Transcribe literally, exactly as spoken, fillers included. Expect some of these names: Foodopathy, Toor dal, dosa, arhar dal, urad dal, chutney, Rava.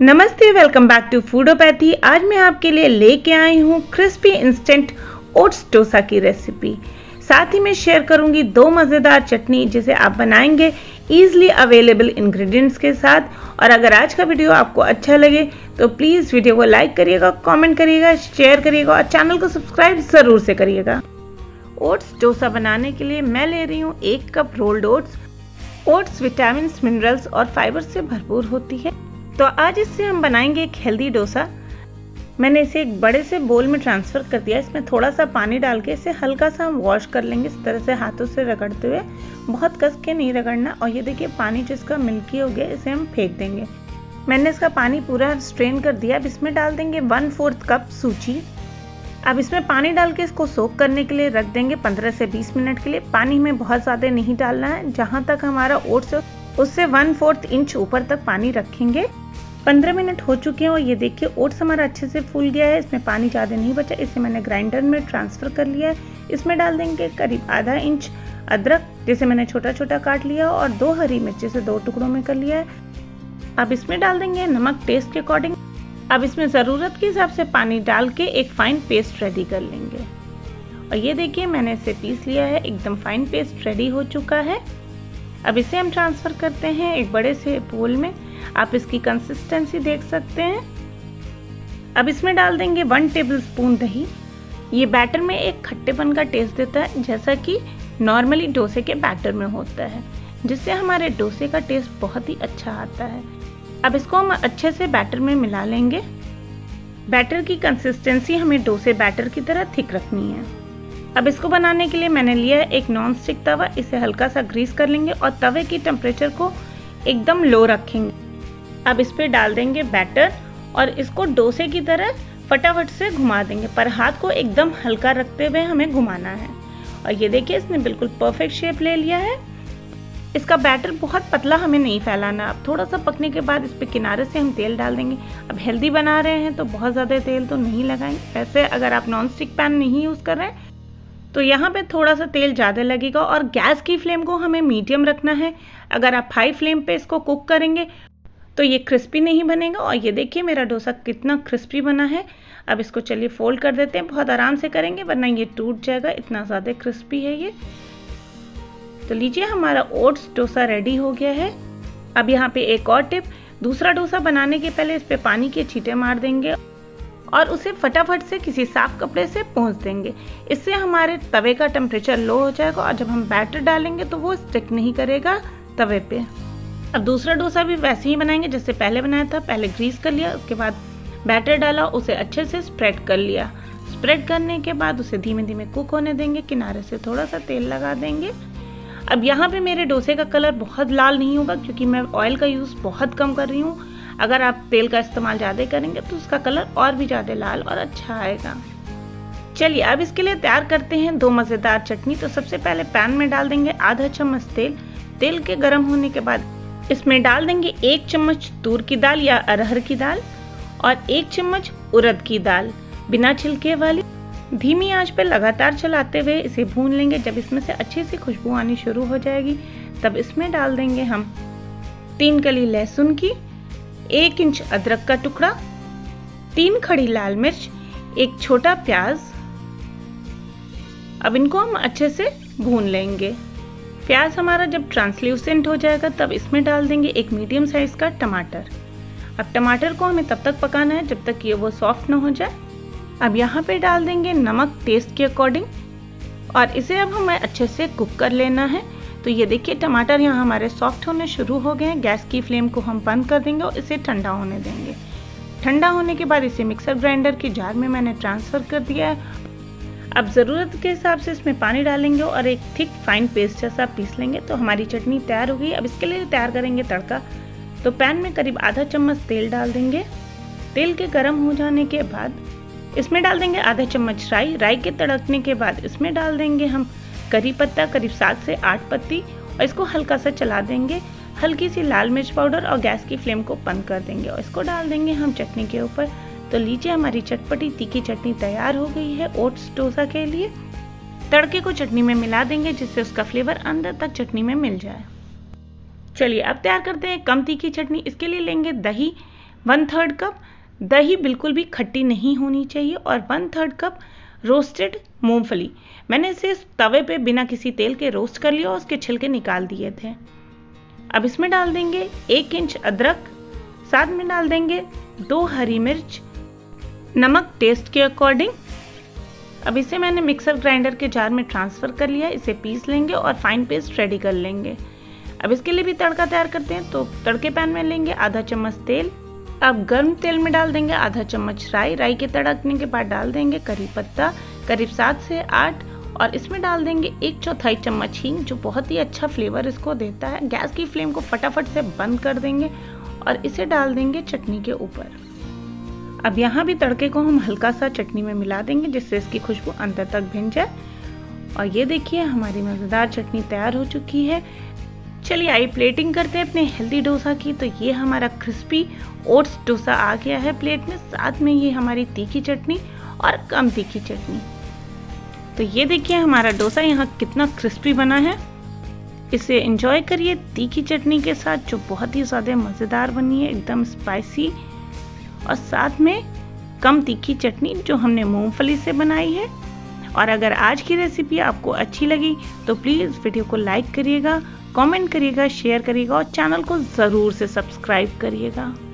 नमस्ते, welcome back to फूडोपैथी। आज मैं आपके लिए लेके आई हूँ क्रिस्पी इंस्टेंट ओट्स डोसा की रेसिपी। साथ ही मैं शेयर करूँगी दो मज़ेदार चटनी जिसे आप बनाएंगे ईजिली अवेलेबल इंग्रेडिएंट्स के साथ। और अगर आज का वीडियो आपको अच्छा लगे तो प्लीज़ वीडियो को लाइक करिएगा, कमेंट करिएगा, शेयर करिएगा और चैनल को सब्सक्राइब ज़रूर से करिएगा। ओट्स डोसा बनाने के लिए मैं ले रही हूँ एक cup rolled oats. Oats vitamin, minerals और फाइबर से भरपूर होती है, तो आज इससे हम बनाएंगे एक हेल्दी डोसा। मैंने इसे एक बड़े से बोल में ट्रांसफ़र कर दिया। इसमें थोड़ा सा पानी डाल के इसे हल्का सा हम वॉश कर लेंगे, इस तरह से हाथों से रगड़ते हुए, बहुत कस के नहीं रगड़ना। और ये देखिए पानी जिसका मिल्की हो गया, इसे हम फेंक देंगे। मैंने इसका पानी पूरा स्ट्रेन कर दिया। अब इसमें डाल देंगे वन फोर्थ कप सूजी। अब इसमें पानी डाल के इसको सोक करने के लिए रख देंगे पंद्रह से बीस मिनट के लिए। पानी में बहुत ज़्यादा नहीं डालना है, जहाँ तक हमारा ओट्स है उससे वन फोर्थ इंच ऊपर तक पानी रखेंगे। पंद्रह मिनट हो चुके हैं और ये देखिए ओट्स हमारा अच्छे से फूल गया है, इसमें पानी ज़्यादा नहीं बचा। इसे मैंने ग्राइंडर में ट्रांसफ़र कर लिया है। इसमें डाल देंगे करीब आधा इंच अदरक, जिसे मैंने छोटा छोटा काट लिया, और दो हरी मिर्च जिसे दो टुकड़ों में कर लिया है। अब इसमें डाल देंगे नमक टेस्ट के अकॉर्डिंग। अब इसमें ज़रूरत के हिसाब से पानी डाल के एक फ़ाइन पेस्ट रेडी कर लेंगे। और ये देखिए मैंने इसे पीस लिया है, एकदम फाइन पेस्ट रेडी हो चुका है। अब इसे हम ट्रांसफ़र करते हैं एक बड़े से बोल में। आप इसकी कंसिस्टेंसी देख सकते हैं। अब इसमें डाल देंगे वन टेबलस्पून दही। ये बैटर में एक खट्टेपन का टेस्ट देता है, जैसा कि नॉर्मली डोसे के बैटर में होता है, जिससे हमारे डोसे का टेस्ट बहुत ही अच्छा आता है। अब इसको हम अच्छे से बैटर में मिला लेंगे। बैटर की कंसिस्टेंसी हमें डोसे बैटर की तरह थिक रखनी है। अब इसको बनाने के लिए मैंने लिया है एक नॉन स्टिक तवा। इसे हल्का सा ग्रीस कर लेंगे और तवे की टेम्परेचर को एकदम लो रखेंगे। अब इस पर डाल देंगे बैटर और इसको डोसे की तरह फटाफट से घुमा देंगे, पर हाथ को एकदम हल्का रखते हुए हमें घुमाना है। और ये देखिए इसने बिल्कुल परफेक्ट शेप ले लिया है। इसका बैटर बहुत पतला हमें नहीं फैलाना। अब थोड़ा सा पकने के बाद इस पर किनारे से हम तेल डाल देंगे। अब हेल्दी बना रहे हैं तो बहुत ज़्यादा तेल तो नहीं लगाएंगे। वैसे अगर आप नॉन स्टिक पैन नहीं यूज़ कर रहे हैं तो यहाँ पे थोड़ा सा तेल ज़्यादा लगेगा। और गैस की फ्लेम को हमें मीडियम रखना है। अगर आप हाई फ्लेम पे इसको कुक करेंगे तो ये क्रिस्पी नहीं बनेगा। और ये देखिए मेरा डोसा कितना क्रिस्पी बना है। अब इसको चलिए फोल्ड कर देते हैं। बहुत आराम से करेंगे वरना ये टूट जाएगा, इतना ज़्यादा क्रिस्पी है ये। तो लीजिए हमारा ओट्स डोसा रेडी हो गया है। अब यहाँ पर एक और टिप, दूसरा डोसा बनाने के पहले इस पर पानी के छींटे मार देंगे और उसे फटाफट से किसी साफ कपड़े से पोंछ देंगे। इससे हमारे तवे का टेम्परेचर लो हो जाएगा और जब हम बैटर डालेंगे तो वो स्टिक नहीं करेगा तवे पे। अब दूसरा डोसा भी वैसे ही बनाएंगे जैसे पहले बनाया था। पहले ग्रीस कर लिया, उसके बाद बैटर डाला, उसे अच्छे से स्प्रेड कर लिया। स्प्रेड करने के बाद उसे धीमे धीमे कुक होने देंगे, किनारे से थोड़ा सा तेल लगा देंगे। अब यहाँ पर मेरे डोसे का कलर बहुत लाल नहीं होगा क्योंकि मैं ऑयल का यूज़ बहुत कम कर रही हूँ। अगर आप तेल का इस्तेमाल ज़्यादा करेंगे तो उसका कलर और भी ज़्यादा लाल और अच्छा आएगा। चलिए अब इसके लिए तैयार करते हैं दो मज़ेदार चटनी। तो सबसे पहले पैन में डाल देंगे आधा चम्मच तेल। तेल के गर्म होने के बाद इसमें डाल देंगे एक चम्मच तूर की दाल या अरहर की दाल और एक चम्मच उड़द की दाल बिना छिलके वाली। धीमी आंच पर लगातार चलाते हुए इसे भून लेंगे। जब इसमें से अच्छी सी खुशबू आनी शुरू हो जाएगी तब इसमें डाल देंगे हम तीन कली लहसुन की, एक इंच अदरक का टुकड़ा, तीन खड़ी लाल मिर्च, एक छोटा प्याज। अब इनको हम अच्छे से भून लेंगे। प्याज हमारा जब ट्रांसल्यूसेंट हो जाएगा तब इसमें डाल देंगे एक मीडियम साइज का टमाटर। अब टमाटर को हमें तब तक पकाना है जब तक ये वो सॉफ्ट ना हो जाए। अब यहाँ पे डाल देंगे नमक टेस्ट के अकॉर्डिंग और इसे अब हमें अच्छे से कुक कर लेना है। तो ये देखिए टमाटर यहाँ हमारे सॉफ्ट होने शुरू हो गए हैं। गैस की फ्लेम को हम बंद कर देंगे और इसे ठंडा होने देंगे। ठंडा होने के बाद इसे मिक्सर ग्राइंडर के जार में मैंने ट्रांसफ़र कर दिया है। अब ज़रूरत के हिसाब से इसमें पानी डालेंगे और एक थिक फाइन पेस्ट जैसा पीस लेंगे। तो हमारी चटनी तैयार हो गई। अब इसके लिए तैयार करेंगे तड़का। तो पैन में करीब आधा चम्मच तेल डाल देंगे। तेल के गर्म हो जाने के बाद इसमें डाल देंगे आधा चम्मच राई। राई के तड़कने के बाद इसमें डाल देंगे हम करी पत्ता, करीब सात से आठ पत्ती, और इसको हल्का सा चला देंगे। हल्की सी लाल मिर्च पाउडर और गैस की फ्लेम को बंद कर देंगे और इसको डाल देंगे हम चटनी के ऊपर। तो लीजिए हमारी चटपटी तीखी चटनी तैयार हो गई है ओट्स डोसा के लिए। तड़के को चटनी में मिला देंगे जिससे उसका फ्लेवर अंदर तक चटनी में मिल जाए। चलिए अब तैयार करते हैं कम तीखी चटनी। इसके लिए लेंगे दही। वन थर्ड कप दही बिल्कुल भी खट्टी नहीं होनी चाहिए और वन थर्ड कप रोस्टेड मूंगफली। मैंने इसे तवे पे बिना किसी तेल के रोस्ट कर लिया और उसके छिलके निकाल दिए थे। अब इसमें डाल देंगे एक इंच अदरक, साथ में डाल देंगे दो हरी मिर्च, नमक टेस्ट के अकॉर्डिंग। अब इसे मैंने मिक्सर ग्राइंडर के जार में ट्रांसफ़र कर लिया। इसे पीस लेंगे और फाइन पेस्ट रेडी कर लेंगे। अब इसके लिए भी तड़का तैयार करते हैं, तो तड़के पैन में लेंगे आधा चम्मच तेल। अब गर्म तेल में डाल देंगे आधा चम्मच राई। राई के तड़कने के बाद डाल देंगे करी पत्ता, करीब सात से आठ, और इसमें डाल देंगे एक चौथाई चम्मच हींग, जो बहुत ही अच्छा फ्लेवर इसको देता है। गैस की फ्लेम को फटाफट से बंद कर देंगे और इसे डाल देंगे चटनी के ऊपर। अब यहाँ भी तड़के को हम हल्का सा चटनी में मिला देंगे, जिससे इसकी खुशबू अंदर तक भिन जाए। और ये देखिए हमारी मज़ेदार चटनी तैयार हो चुकी है। चलिए आई प्लेटिंग करते हैं अपने हेल्दी डोसा की। तो ये हमारा क्रिस्पी ओट्स डोसा आ गया है प्लेट में, साथ में ये हमारी तीखी चटनी और कम तीखी चटनी। तो ये देखिए हमारा डोसा यहाँ कितना क्रिस्पी बना है। इसे एंजॉय करिए तीखी चटनी के साथ, जो बहुत ही ज़्यादा मज़ेदार बनी है, एकदम स्पाइसी, और साथ में कम तीखी चटनी जो हमने मूंगफली से बनाई है। और अगर आज की रेसिपी आपको अच्छी लगी तो प्लीज़ वीडियो को लाइक करिएगा, कमेंट करिएगा, शेयर करिएगा और चैनल को ज़रूर से सब्सक्राइब करिएगा।